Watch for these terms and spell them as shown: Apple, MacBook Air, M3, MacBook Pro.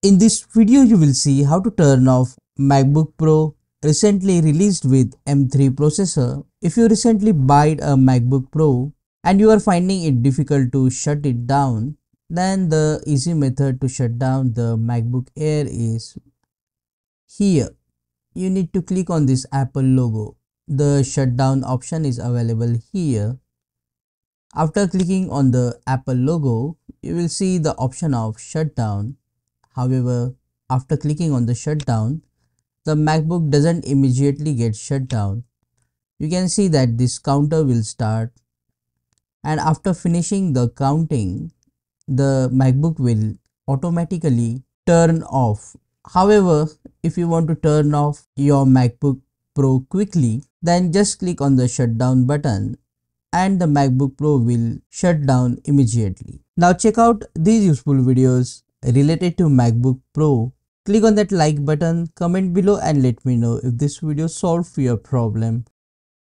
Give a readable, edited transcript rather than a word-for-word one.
In this video, you will see how to turn off MacBook Pro recently released with M3 processor. If you recently bought a MacBook Pro and you are finding it difficult to shut it down, then the easy method to shut down the MacBook Air is here. You need to click on this Apple logo. The shutdown option is available here. After clicking on the Apple logo, you will see the option of shutdown. However, after clicking on the shutdown, the MacBook doesn't immediately get shut down. You can see that this counter will start, and after finishing the counting, the MacBook will automatically turn off. However, if you want to turn off your MacBook Pro quickly, then just click on the shutdown button and the MacBook Pro will shut down immediately. Now check out these useful videos related to MacBook Pro. Click on that like button, comment below and let me know if this video solved your problem.